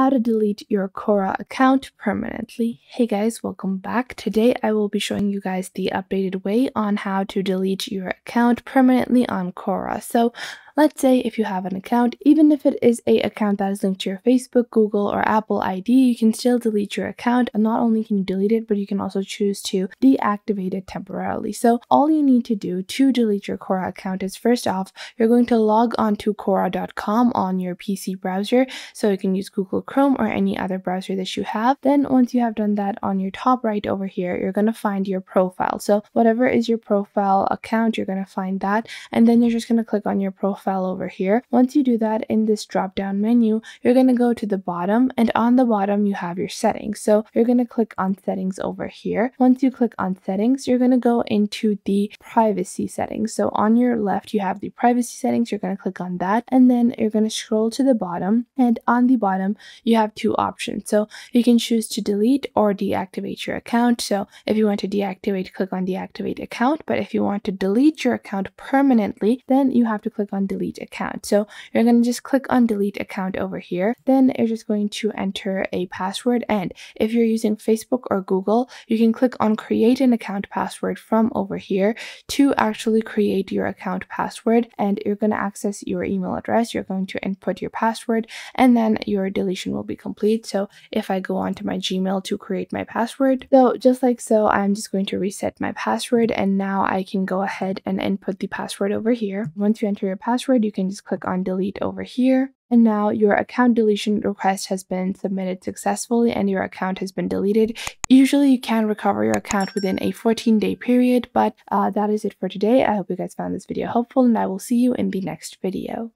How to delete your Quora account permanently. Hey guys, welcome back. Today I will be showing you guys the updated way on how to delete your account permanently on Quora. So let's say if you have an account, even if it is an account that is linked to your Facebook, Google, or Apple ID, you can still delete your account. And not only can you delete it, but you can also choose to deactivate it temporarily. So all you need to do to delete your Quora account is, first off, you're going to log on to Quora.com on your PC browser. So you can use Google Chrome or any other browser that you have. Then once you have done that, on your top right over here, you're going to find your profile. So whatever is your profile account, you're going to find that. And then you're just going to click on your profile over here. Once you do that, in this drop down menu, you're going to go to the bottom, and on the bottom you have your settings. So you're going to click on settings over here. Once you click on settings, you're going to go into the privacy settings. So on your left you have the privacy settings, you're going to click on that, and then you're going to scroll to the bottom, and on the bottom you have two options. So you can choose to delete or deactivate your account. So if you want to deactivate, click on deactivate account, but if you want to delete your account permanently, then you have to click on delete account. So you're going to just click on delete account over here. Then you're just going to enter a password, and if you're using Facebook or Google, you can click on create an account password from over here to actually create your account password. And you're going to access your email address, you're going to input your password, and then your deletion will be complete. So if I go onto my Gmail to create my password, so just like so, I'm just going to reset my password, and now I can go ahead and input the password over here. Once you enter your password, you can just click on delete over here. And now your account deletion request has been submitted successfully and your account has been deleted. Usually you can recover your account within a 14-day period, but that is it for today. I hope you guys found this video helpful, and I will see you in the next video.